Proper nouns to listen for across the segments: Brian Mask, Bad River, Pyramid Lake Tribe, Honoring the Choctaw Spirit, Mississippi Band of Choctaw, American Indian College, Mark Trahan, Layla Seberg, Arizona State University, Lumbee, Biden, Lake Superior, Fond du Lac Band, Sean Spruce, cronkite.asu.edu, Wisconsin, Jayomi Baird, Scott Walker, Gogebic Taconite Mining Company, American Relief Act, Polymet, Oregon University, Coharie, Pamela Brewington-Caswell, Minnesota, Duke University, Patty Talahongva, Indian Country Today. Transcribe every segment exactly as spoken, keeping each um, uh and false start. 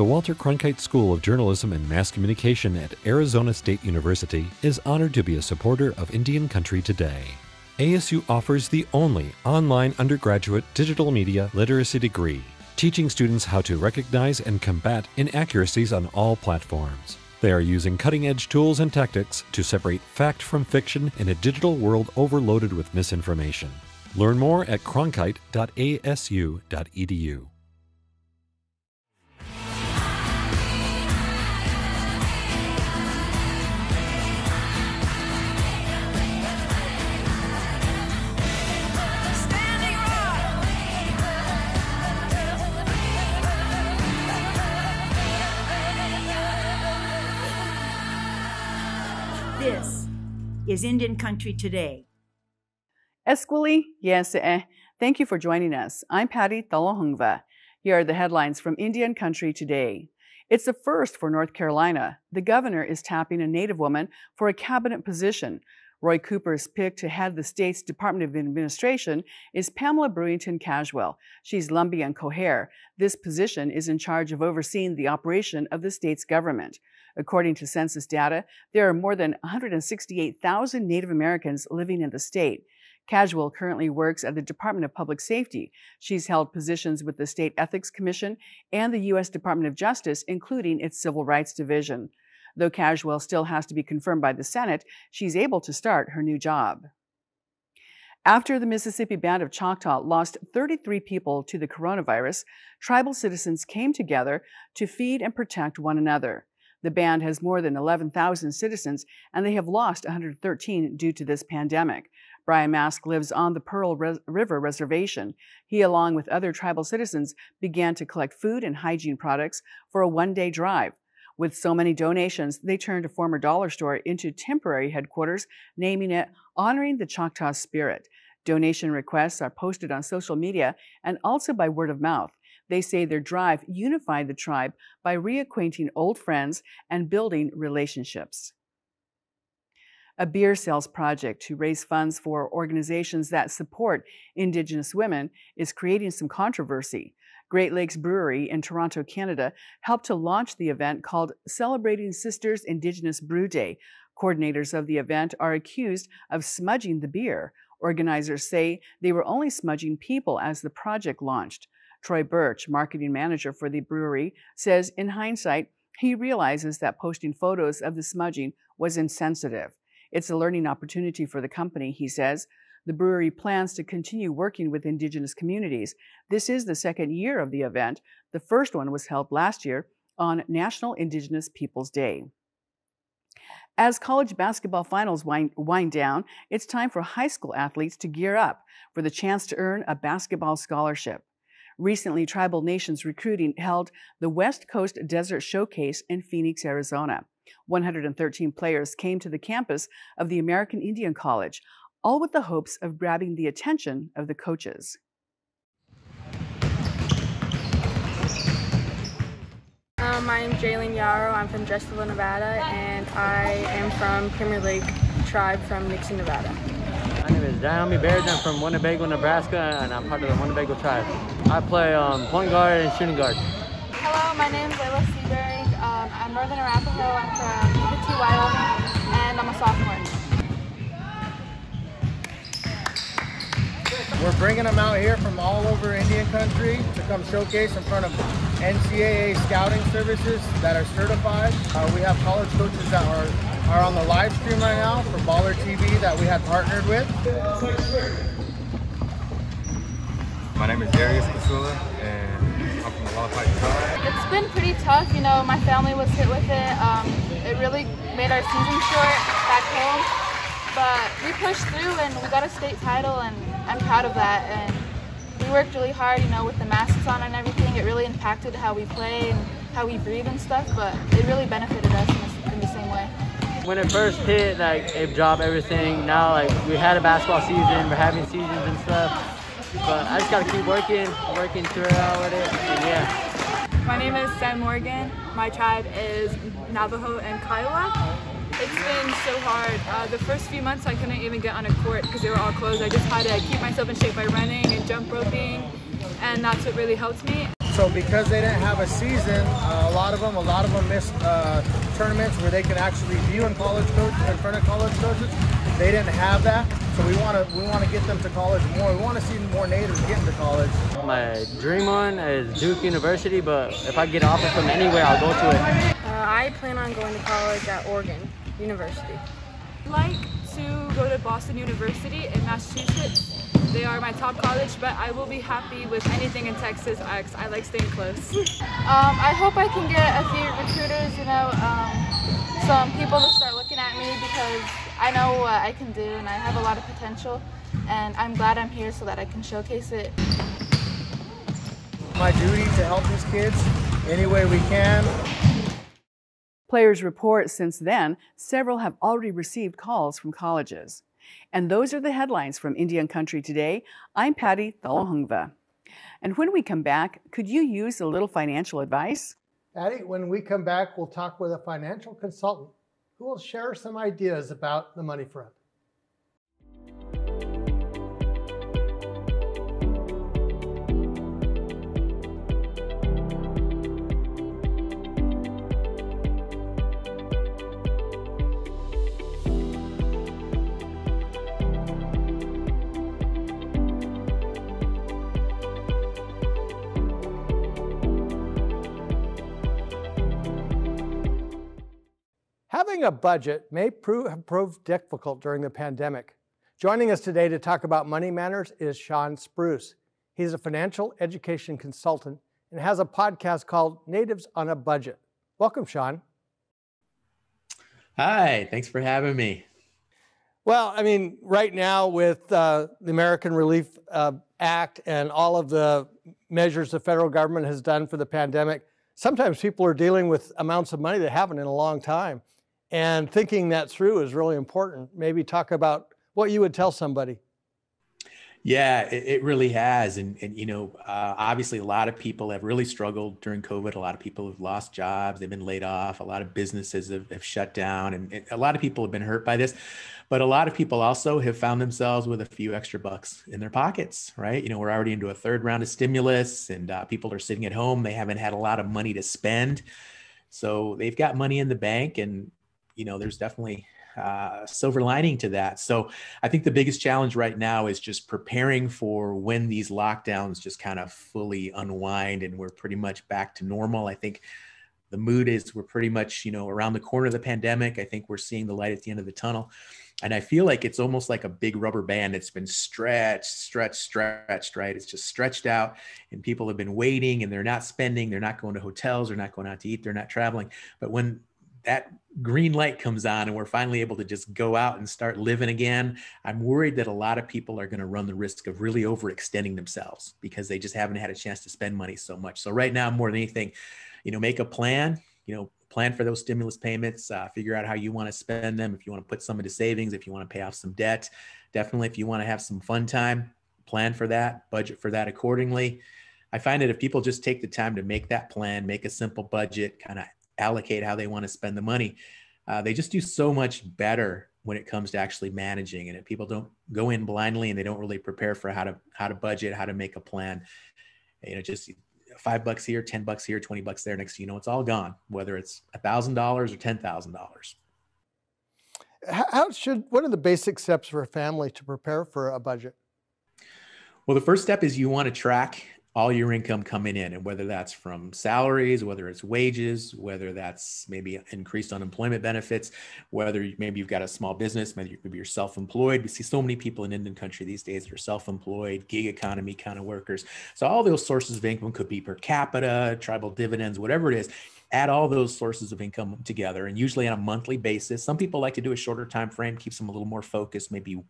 The Walter Cronkite School of Journalism and Mass Communication at Arizona State University is honored to be a supporter of Indian Country Today. A S U offers the only online undergraduate digital media literacy degree, teaching students how to recognize and combat inaccuracies on all platforms. They are using cutting-edge tools and tactics to separate fact from fiction in a digital world overloaded with misinformation. Learn more at cronkite dot A S U dot E D U. This is Indian Country Today. Esquili, yes, eh. Thank you for joining us. I'm Patty Talahongva. Here are the headlines from Indian Country Today. It's a first for North Carolina. The governor is tapping a Native woman for a cabinet position. Roy Cooper's pick to head the state's Department of Administration is Pamela Brewington-Caswell. She's Lumbee and Coharie. This position is in charge of overseeing the operation of the state's government. According to census data, there are more than one hundred sixty-eight thousand Native Americans living in the state. Caswell currently works at the Department of Public Safety. She's held positions with the State Ethics Commission and the U S Department of Justice, including its Civil Rights Division. Though Caswell still has to be confirmed by the Senate, she's able to start her new job. After the Mississippi Band of Choctaw lost thirty-three people to the coronavirus, tribal citizens came together to feed and protect one another. The band has more than eleven thousand citizens, and they have lost one hundred thirteen due to this pandemic. Brian Mask lives on the Pearl River Reservation. He, along with other tribal citizens, began to collect food and hygiene products for a one-day drive. With so many donations, they turned a former dollar store into temporary headquarters, naming it Honoring the Choctaw Spirit. Donation requests are posted on social media and also by word of mouth. They say their drive unified the tribe by reacquainting old friends and building relationships. A beer sales project to raise funds for organizations that support Indigenous women is creating some controversy. Great Lakes Brewery in Toronto, Canada, helped to launch the event called Celebrating Sisters Indigenous Brew Day. Coordinators of the event are accused of smudging the beer. Organizers say they were only smudging people as the project launched. Troy Birch, marketing manager for the brewery, says in hindsight, he realizes that posting photos of the smudging was insensitive. It's a learning opportunity for the company, he says. The brewery plans to continue working with Indigenous communities. This is the second year of the event. The first one was held last year on National Indigenous Peoples Day. As college basketball finals wind, wind down, it's time for high school athletes to gear up for the chance to earn a basketball scholarship. Recently, Tribal Nations Recruiting held the West Coast Desert Showcase in Phoenix, Arizona. one hundred thirteen players came to the campus of the American Indian College, all with the hopes of grabbing the attention of the coaches. Um, I'm Jaylen Yarrow. I'm from Jeula, Nevada, and I am from Pyramid Lake Tribe from Nixon, Nevada. My name is Jayomi Baird. I'm from Winnebago, Nebraska, and I'm part of the Winnebago Tribe. I play um, point guard and shooting guard. Hello, my name is Layla Seberg. Um, I'm Northern Arapahoe. I'm from Lumbee, Wyoming, and I'm a sophomore. We're bringing them out here from all over Indian Country to come showcase in front of N C A A scouting services that are certified. Uh, we have college coaches that are are on the live stream right now for Baller T V that we had partnered with. My name is Darius Kasula and I'm from the Walter Cronkite Tribe. It's been pretty tough, you know, my family was hit with it. Um, it really made our season short back home, but we pushed through and we got a state title and I'm proud of that. And we worked really hard, you know, with the masks on and everything. It really impacted how we play and how we breathe and stuff, but it really benefited us in the, in the same way. When it first hit, like, it dropped everything. Now, like, we had a basketball season, we're having seasons and stuff. But I just gotta keep working, working through it all with it, and yeah. My name is Sam Morgan. My tribe is Navajo and Kiowa. It's been so hard. Uh, the first few months, I couldn't even get on a court because they were all closed. I just had to keep myself in shape by running and jump roping, and that's what really helped me. So because they didn't have a season, uh, a lot of them, a lot of them missed uh, tournaments where they could actually view in college coach in front of college coaches. They didn't have that, so we want to we want to get them to college more. We want to see more natives get into college. My dream one is Duke University, but if I get an offer from anywhere, I'll go to it. Uh, I plan on going to college at Oregon University. I'd like to go to Boston University in Massachusetts. They are my top college, but I will be happy with anything in Texas because I like staying close. um, I hope I can get a few recruiters, you know, um, some people to start looking at me because I know what I can do and I have a lot of potential, and I'm glad I'm here so that I can showcase it. My duty to help these kids any way we can. Players report since then, several have already received calls from colleges. And those are the headlines from Indian Country Today. I'm Patty Talahongva. And when we come back, could you use a little financial advice? Patty, when we come back, we'll talk with a financial consultant who will share some ideas about the money front. Having a budget may prove, have proved difficult during the pandemic. Joining us today to talk about money matters is Sean Spruce. He's a financial education consultant and has a podcast called Natives on a Budget. Welcome, Sean. Hi, thanks for having me. Well, I mean, right now with uh, the American Relief uh, Act and all of the measures the federal government has done for the pandemic, sometimes people are dealing with amounts of money they haven't in a long time. And thinking that through is really important. Maybe talk about what you would tell somebody. Yeah, it, it really has. And, and you know, uh, obviously a lot of people have really struggled during COVID. A lot of people have lost jobs. They've been laid off. A lot of businesses have, have shut down. And, and a lot of people have been hurt by this. But a lot of people also have found themselves with a few extra bucks in their pockets, right? You know, we're already into a third round of stimulus, and uh, people are sitting at home. They haven't had a lot of money to spend. So they've got money in the bank, and you know, there's definitely uh, silver lining to that. So I think the biggest challenge right now is just preparing for when these lockdowns just kind of fully unwind and we're pretty much back to normal. I think the mood is we're pretty much, you know, around the corner of the pandemic. I think we're seeing the light at the end of the tunnel. And I feel like it's almost like a big rubber band that's been stretched, stretched, stretched, right? It's just stretched out, and people have been waiting, and they're not spending. They're not going to hotels. They're not going out to eat. They're not traveling. But when that green light comes on and we're finally able to just go out and start living again, I'm worried that a lot of people are going to run the risk of really overextending themselves because they just haven't had a chance to spend money so much. So right now, more than anything, you know, make a plan, you know, plan for those stimulus payments, uh, figure out how you want to spend them. If you want to put some into savings, if you want to pay off some debt, definitely if you want to have some fun time, plan for that, budget for that accordingly. I find that if people just take the time to make that plan, make a simple budget, kind of allocate how they want to spend the money, Uh, they just do so much better when it comes to actually managing. And if people don't go in blindly and they don't really prepare for how to how to budget, how to make a plan, you know, just five bucks here, ten bucks here, twenty bucks there. Next, you know, it's all gone. Whether it's a thousand dollars or ten thousand dollars. How should? What are the basic steps for a family to prepare for a budget? Well, the first step is you want to track all your income coming in, and whether that's from salaries, whether it's wages, whether that's maybe increased unemployment benefits, whether maybe you've got a small business, maybe you're self-employed. We see so many people in Indian Country these days that are self-employed, gig economy kind of workers. So all those sources of income could be per capita, tribal dividends, whatever it is. Add all those sources of income together, and usually on a monthly basis. Some people like to do a shorter time frame, keeps them a little more focused, maybe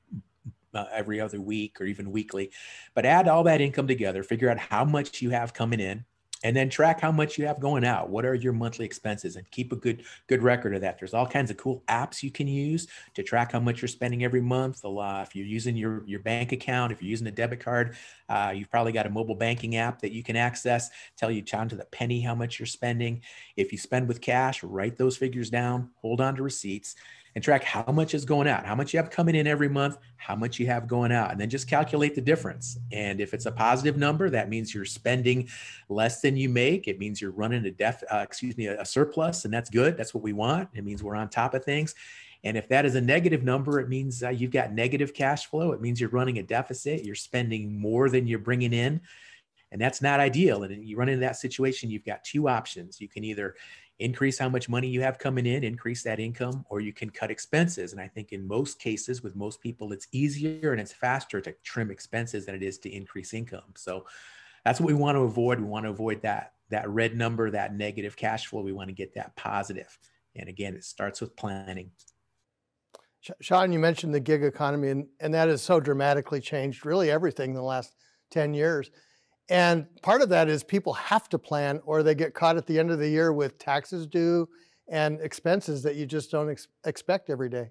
Uh, every other week or even weekly, but add all that income together, figure out how much you have coming in, and then track how much you have going out. What are your monthly expenses, and keep a good good record of that. There's all kinds of cool apps you can use to track how much you're spending every month. A lot, if you're using your, your bank account, if you're using a debit card, uh, you've probably got a mobile banking app that you can access, tell you down to the penny how much you're spending. If you spend with cash, write those figures down, hold on to receipts. and track how much is going out, how much you have coming in every month, how much you have going out, and then just calculate the difference. And if it's a positive number, that means you're spending less than you make. It means you're running a def, uh, excuse me, a, a surplus, and that's good. That's what we want. It means we're on top of things. And if that is a negative number, it means uh, you've got negative cash flow. It means you're running a deficit. You're spending more than you're bringing in, and that's not ideal. And you run into that situation, you've got two options. You can either increase how much money you have coming in, increase that income, or you can cut expenses. And I think in most cases with most people, it's easier and it's faster to trim expenses than it is to increase income. So that's what we want to avoid. We want to avoid that, that red number, that negative cash flow. We want to get that positive. And again, it starts with planning. Sean, you mentioned the gig economy, and, and that has so dramatically changed really everything in the last ten years. And part of that is people have to plan or they get caught at the end of the year with taxes due and expenses that you just don't ex expect every day.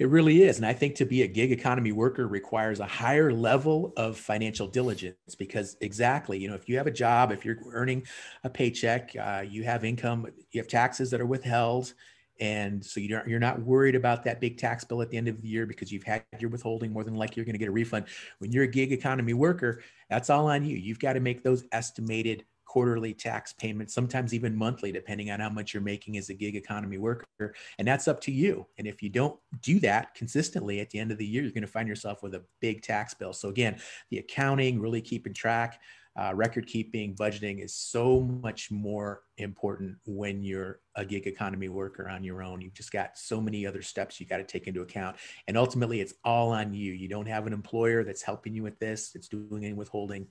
It really is. And I think to be a gig economy worker requires a higher level of financial diligence, because exactly, you know, if you have a job, if you're earning a paycheck, uh, you have income, you have taxes that are withheld. And so you don't, you're not worried about that big tax bill at the end of the year because you've had your withholding. More than likely, you're going to get a refund. When you're a gig economy worker, that's all on you. You've got to make those estimated quarterly tax payments, sometimes even monthly, depending on how much you're making as a gig economy worker. And that's up to you. And if you don't do that consistently at the end of the year, you're going to find yourself with a big tax bill. So again, the accounting, really keeping track, Uh, record keeping, budgeting is so much more important when you're a gig economy worker on your own. You've just got so many other steps you got to take into account. And ultimately, it's all on you. You don't have an employer that's helping you with this, that's doing any withholding.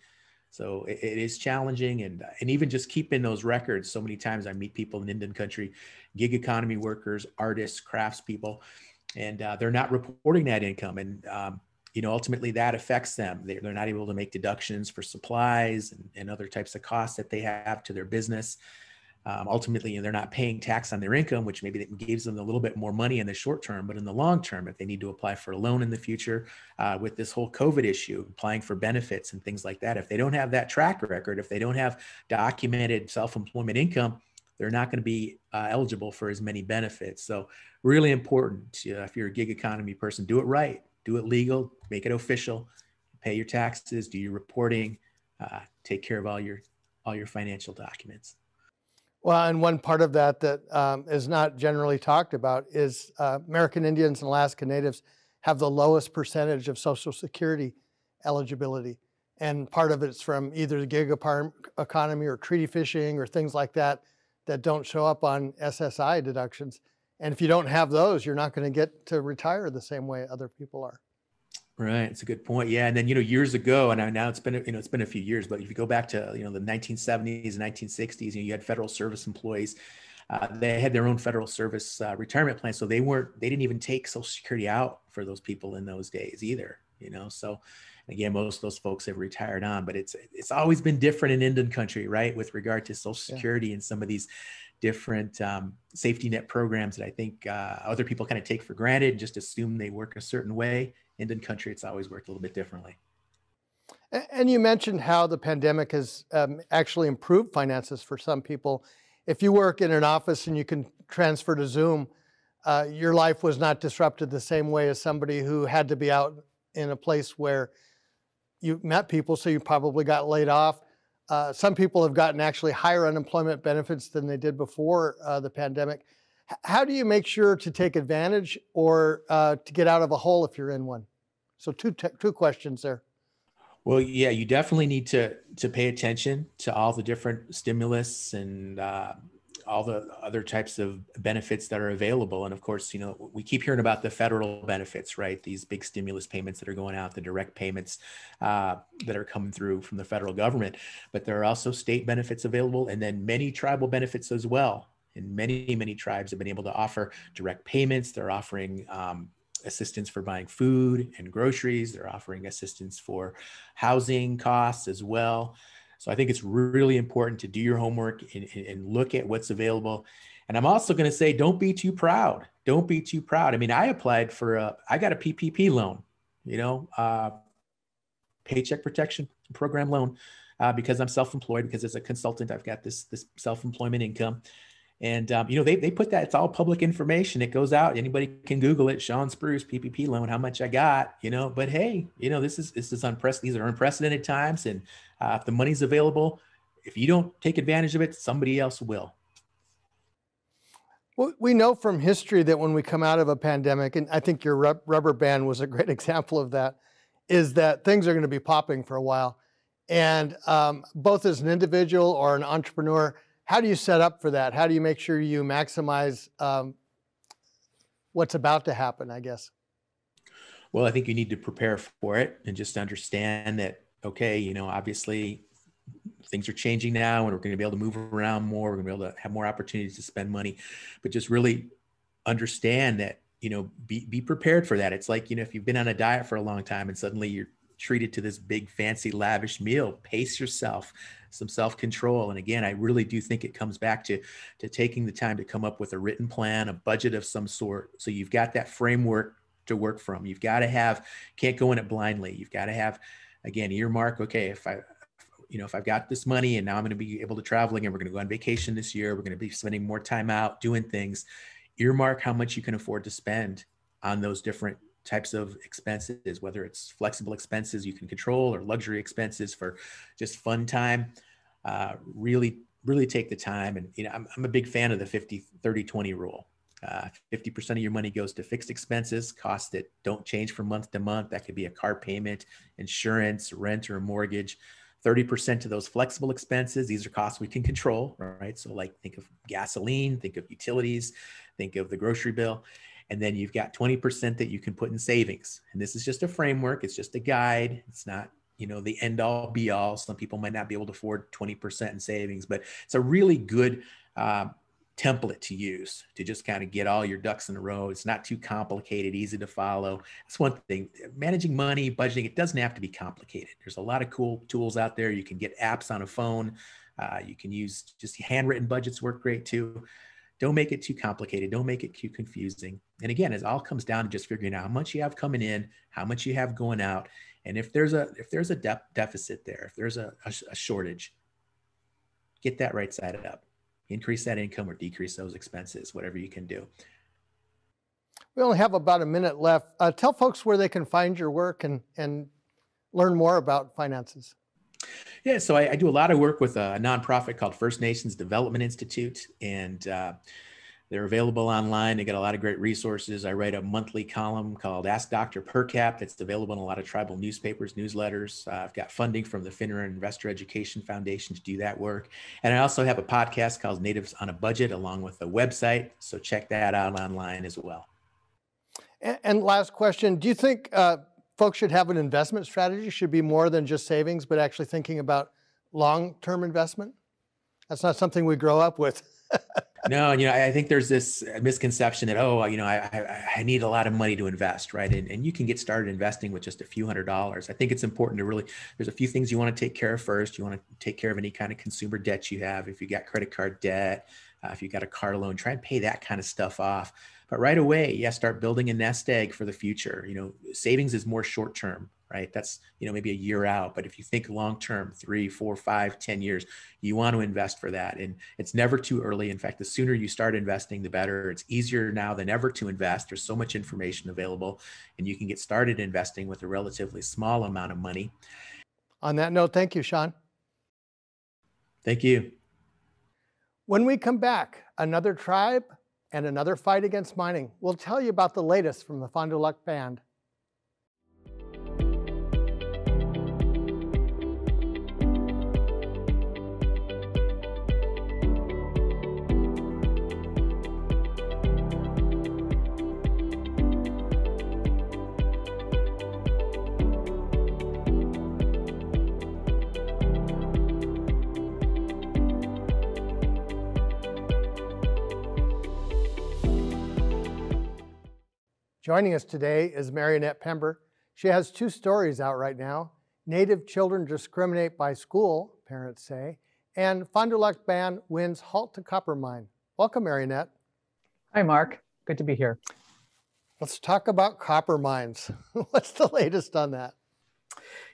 So it, it is challenging. And, and even just keeping those records. So many times I meet people in Indian Country, gig economy workers, artists, craftspeople, and uh, they're not reporting that income. And um, you know, ultimately that affects them. They're, they're not able to make deductions for supplies and, and other types of costs that they have to their business. Um, ultimately, you know, they're not paying tax on their income, which maybe that gives them a little bit more money in the short term, but in the long term, if they need to apply for a loan in the future uh, with this whole COVID issue, applying for benefits and things like that, if they don't have that track record, if they don't have documented self-employment income, they're not going to be uh, eligible for as many benefits. So really important, uh, if you're a gig economy person, do it right. Do it legal, make it official, pay your taxes, do your reporting, uh, take care of all your all your financial documents. Well, and one part of that that um, is not generally talked about is uh, American Indians and Alaska Natives have the lowest percentage of Social Security eligibility. And part of it's from either the gig economy or treaty fishing or things like that that don't show up on S S I deductions. And if you don't have those, you're not going to get to retire the same way other people are. Right. It's a good point. Yeah. And then, you know, years ago, and now it's been, you know, it's been a few years, but if you go back to, you know, the nineteen seventies and nineteen sixties, you know, you had federal service employees, uh, they had their own federal service uh, retirement plan. So they weren't, they didn't even take Social Security out for those people in those days either, you know? So again, most of those folks have retired on, but it's, it's always been different in Indian Country, right? With regard to Social Security, yeah, and some of these different um, safety net programs that I think uh, other people kind of take for granted and just assume they work a certain way. Indian Country, it's always worked a little bit differently. And you mentioned how the pandemic has um, actually improved finances for some people. If you work in an office and you can transfer to Zoom, uh, your life was not disrupted the same way as somebody who had to be out in a place where you met people, so you probably got laid off. Uh, some people have gotten actually higher unemployment benefits than they did before uh, the pandemic. H- how do you make sure to take advantage or uh, to get out of a hole if you're in one? So two, two questions there. Well, yeah, you definitely need to, to pay attention to all the different stimulus and uh, all the other types of benefits that are available. And of course, you know, we keep hearing about the federal benefits, right? These big stimulus payments that are going out, the direct payments uh, that are coming through from the federal government, but there are also state benefits available and then many tribal benefits as well. And many, many tribes have been able to offer direct payments. They're offering um, assistance for buying food and groceries. They're offering assistance for housing costs as well. So I think it's really important to do your homework and, and look at what's available. And I'm also going to say, don't be too proud. Don't be too proud. I mean, I applied for a, I got a P P P loan, you know, uh, Paycheck Protection Program loan, uh, because I'm self-employed, because as a consultant, I've got this, this self-employment income. And, um, you know, they, they put that, it's all public information. It goes out. Anybody can Google it. Sean Spruce, P P P loan, how much I got, you know, but hey, you know, this is, this is unprecedented. These are unprecedented times. And uh, if the money's available, if you don't take advantage of it, somebody else will. Well, we know from history that when we come out of a pandemic, and I think your rub rubber band was a great example of that, is that things are going to be popping for a while. And um, both as an individual or an entrepreneur, how do you set up for that? How do you make sure you maximize um, what's about to happen, I guess? Well, I think you need to prepare for it and just understand that, okay, you know, obviously things are changing now and we're going to be able to move around more. We're going to be able to have more opportunities to spend money, but just really understand that, you know, be, be prepared for that. It's like, you know, if you've been on a diet for a long time and suddenly you're treated to this big, fancy, lavish meal, pace yourself, some self-control. And again, I really do think it comes back to, to taking the time to come up with a written plan, a budget of some sort. So you've got that framework to work from. You've got to have, can't go in it blindly. You've got to have, again, earmark, okay, if I, you know, if I've got this money and now I'm going to be able to travel again, we're going to go on vacation this year, we're going to be spending more time out doing things, earmark how much you can afford to spend on those different types of expenses, whether it's flexible expenses you can control or luxury expenses for just fun time. Uh, really, really take the time. And, you know, I'm, I'm a big fan of the fifty, thirty, twenty rule. Uh, fifty percent of your money goes to fixed expenses, costs that don't change from month to month. That could be a car payment, insurance, rent, or a mortgage. thirty percent of those flexible expenses, these are costs we can control, right? So like think of gasoline, think of utilities, think of the grocery bill. And then you've got twenty percent that you can put in savings. And this is just a framework. It's just a guide. It's not, you know, the end all be all. Some people might not be able to afford twenty percent in savings, but it's a really good uh, template to use to just kind of get all your ducks in a row. It's not too complicated, easy to follow. That's one thing. Managing money, budgeting, it doesn't have to be complicated. There's a lot of cool tools out there. You can get apps on a phone. Uh, you can use just handwritten budgets work great too. Don't make it too complicated. Don't make it too confusing. And again, it all comes down to just figuring out how much you have coming in, how much you have going out. And if there's a, if there's a de- deficit there, if there's a, a, a shortage, get that right side up. Increase that income or decrease those expenses, whatever you can do. We only have about a minute left. Uh, tell folks where they can find your work and, and learn more about finances. Yeah, so I, I do a lot of work with a nonprofit called First Nations Development Institute, and uh, they're available online. They got a lot of great resources. I write a monthly column called Ask Doctor PerCap that's available in a lot of tribal newspapers, newsletters. Uh, I've got funding from the FINRA Investor Education Foundation to do that work. And I also have a podcast called Natives on a Budget along with a website, so check that out online as well. And, and last question, do you think uh, folks should have an investment strategy, should be more than just savings, but actually thinking about long-term investment? That's not something we grow up with. No, you know, I think there's this misconception that, oh, you know, I, I, I need a lot of money to invest, right? And, and you can get started investing with just a few hundred dollars. I think it's important to really, there's a few things you want to take care of first. You want to take care of any kind of consumer debt you have. If you got credit card debt, uh, if you got a car loan, try and pay that kind of stuff off. But right away, yeah, start building a nest egg for the future. You know, savings is more short term, right? That's, you know, maybe a year out. But if you think long term, three, four, five, ten years, you want to invest for that. And it's never too early. In fact, the sooner you start investing, the better. It's easier now than ever to invest. There's so much information available, and you can get started investing with a relatively small amount of money. On that note, thank you, Sean. Thank you. When we come back, another tribe and another fight against mining. We'll tell you about the latest from the Fond du Lac Band. Joining us today is Mary Annette Pember. She has two stories out right now. Native children discriminate by school, parents say, and Fond du Lac Band wins halt to copper mine. Welcome, Mary Annette. Hi, Mark. Good to be here. Let's talk about copper mines. What's the latest on that?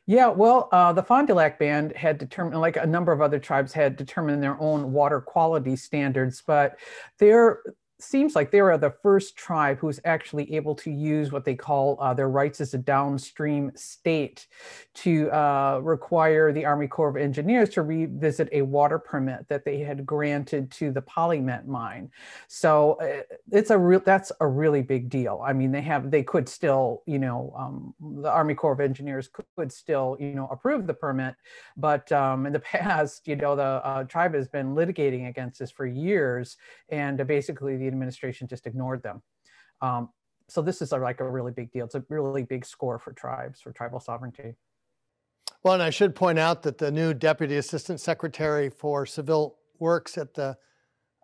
Yeah, well, uh, the Fond du Lac Band had determined, like a number of other tribes had determined their own water quality standards, but there seems like they are the first tribe who's actually able to use what they call uh, their rights as a downstream state to uh, require the Army Corps of Engineers to revisit a water permit that they had granted to the Polymet mine. So it's a real, that's a really big deal. I mean, they have, they could still, you know, um, the Army Corps of Engineers could, could still, you know, approve the permit, but um, in the past, you know, the uh, tribe has been litigating against this for years, and uh, basically the administration just ignored them. Um, so this is a, like a really big deal. It's a really big score for tribes, for tribal sovereignty. Well, and I should point out that the new Deputy Assistant Secretary for Civil Works at the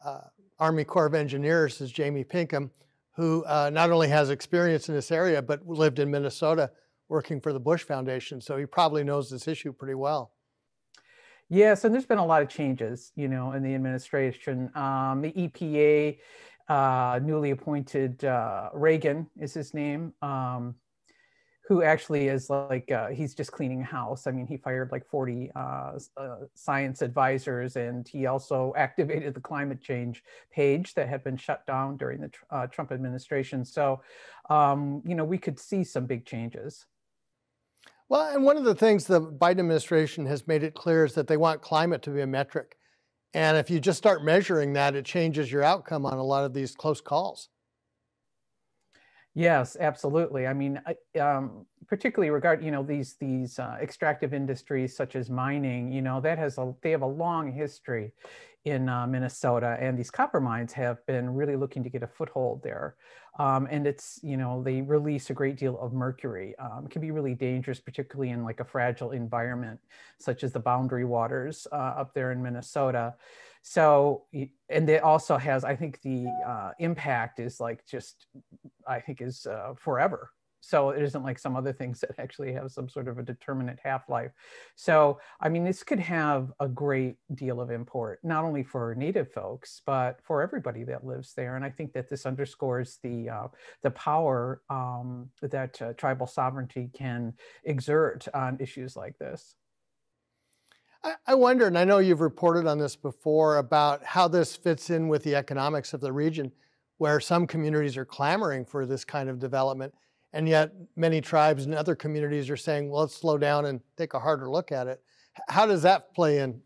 uh, Army Corps of Engineers is Jamie Pinkham, who uh, not only has experience in this area, but lived in Minnesota working for the Bush Foundation. So he probably knows this issue pretty well. Yes, and there's been a lot of changes, you know, in the administration. Um, the E P A, uh, newly appointed uh, Reagan is his name, um, who actually is like, uh, he's just cleaning house. I mean, he fired like forty uh, uh, science advisors, and he also activated the climate change page that had been shut down during the uh, Trump administration. So, um, you know, we could see some big changes. Well, and one of the things the Biden administration has made it clear is that they want climate to be a metric. And if you just start measuring that, it changes your outcome on a lot of these close calls. Yes, absolutely. I mean, um, particularly regard, you know, these these uh, extractive industries such as mining, you know, that has a, they have a long history in uh, Minnesota, and these copper mines have been really looking to get a foothold there. Um, and it's, you know, they release a great deal of mercury. Um, it can be really dangerous, particularly in like a fragile environment, such as the boundary waters uh, up there in Minnesota. So, and it also has, I think the uh, impact is like just, I think is uh, forever. So it isn't like some other things that actually have some sort of a determinate half-life. So, I mean, this could have a great deal of import, not only for Native folks, but for everybody that lives there. And I think that this underscores the, uh, the power um, that uh, tribal sovereignty can exert on issues like this. I, I wonder, and I know you've reported on this before, about how this fits in with the economics of the region, where some communities are clamoring for this kind of development. And yet many tribes and other communities are saying, well, let's slow down and take a harder look at it. How does that play in?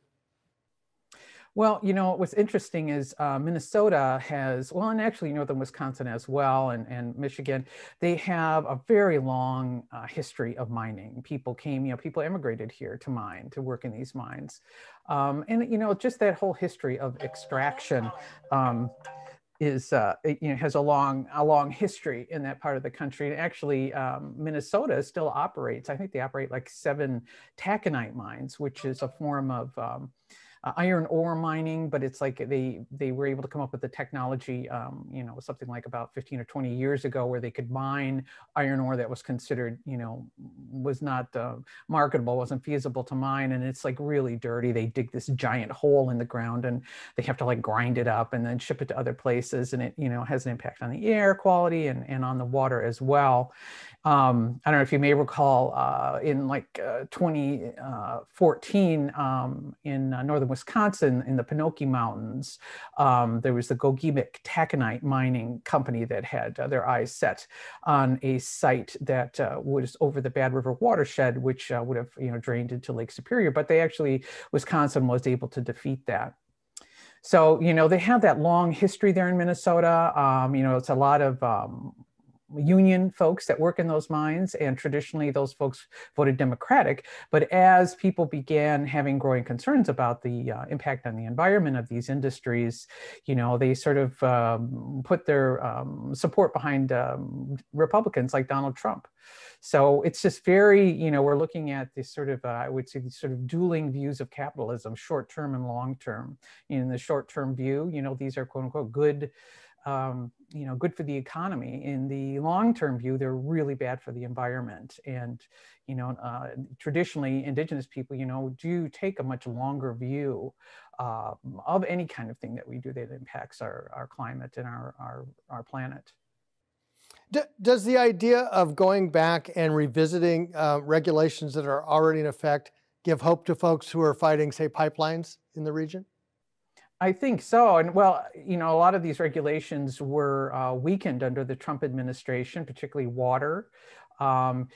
Well, you know, what's interesting is uh, Minnesota has, well, and actually northern Wisconsin as well, and, and Michigan, they have a very long uh, history of mining. People came, you know, people immigrated here to mine, to work in these mines. Um, and, you know, just that whole history of extraction um, is uh, it, you know, has a long a long history in that part of the country. And actually, um, Minnesota still operates. I think they operate like seven taconite mines, which is a form of um, uh, iron ore mining. But it's like they they were able to come up with the technology, um, you know, something like about fifteen or twenty years ago, where they could mine iron ore that was considered, you know, was not uh, marketable, wasn't feasible to mine, and it's like really dirty. They dig this giant hole in the ground, and they have to like grind it up and then ship it to other places, and it, you know, has an impact on the air quality and and on the water as well. Um, I don't know if you may recall uh, in like uh, twenty fourteen um, in uh, northern Wisconsin in the Pinocchio Mountains, um, there was the Gogebic Taconite Mining Company that had uh, their eyes set on a site that uh, was over the Bad River watershed, which uh, would have, you know, drained into Lake Superior, but they actually, Wisconsin was able to defeat that. So, you know, they have that long history there in Minnesota. Um, you know, it's a lot of um, union folks that work in those mines, and traditionally those folks voted Democratic. But as people began having growing concerns about the uh, impact on the environment of these industries, you know, they sort of um, put their um, support behind um, Republicans like Donald Trump. So it's just very, you know, we're looking at this sort of, uh, I would say, these sort of dueling views of capitalism, short-term and long-term. In the short-term view, you know, these are quote-unquote good, Um, you know, good for the economy. In the long-term view, they're really bad for the environment. And, you know, uh, traditionally indigenous people, you know, do take a much longer view uh, of any kind of thing that we do that impacts our, our climate and our, our, our planet. D does the idea of going back and revisiting uh, regulations that are already in effect give hope to folks who are fighting, say, pipelines in the region? I think so. And well, you know, a lot of these regulations were uh, weakened under the Trump administration, particularly water. Um,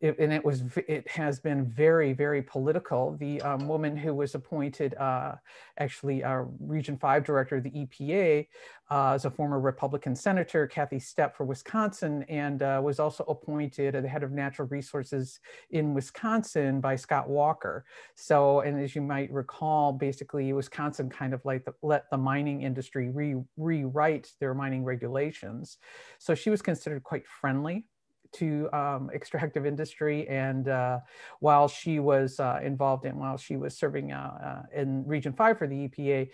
it, and it was, it has been very, very political. The um, woman who was appointed, uh, actually, uh, Region five director of the E P A, uh, is a former Republican senator, Kathy Stepp for Wisconsin, and uh, was also appointed as the head of natural resources in Wisconsin by Scott Walker. So, and as you might recall, basically Wisconsin kind of like the, let the mining industry re rewrite their mining regulations. So she was considered quite friendly to um, extractive industry, and uh, while she was uh, involved in, while she was serving uh, uh, in Region five for the E P A,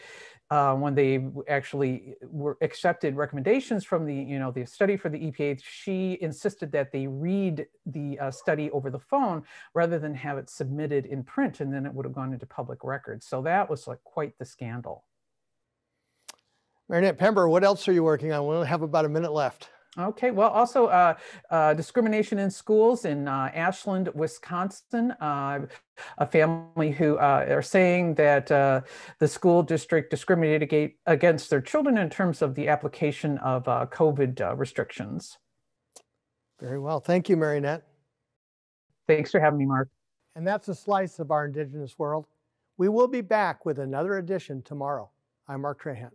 uh, when they actually were accepted recommendations from the, you know, the study for the E P A, she insisted that they read the uh, study over the phone rather than have it submitted in print, and then it would have gone into public records. So that was like quite the scandal. Mary Annette Pember, what else are you working on? We only have about a minute left. Okay, well, also uh, uh, discrimination in schools in uh, Ashland, Wisconsin. Uh, a family who uh, are saying that uh, the school district discriminated against their children in terms of the application of uh, COVID uh, restrictions. Very well, thank you, Mary Annette. Thanks for having me, Mark. And that's a slice of our Indigenous world. We will be back with another edition tomorrow. I'm Mark Trahan.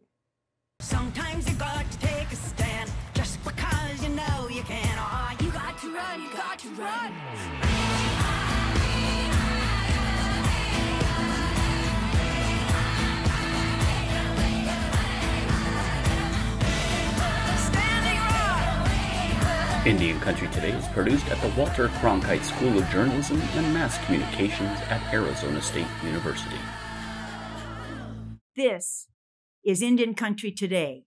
Sometimes you got to take a stand. You know you can, oh, you got to run, you got to run. Indian Country Today is produced at the Walter Cronkite School of Journalism and Mass Communications at Arizona State University. This is Indian Country Today.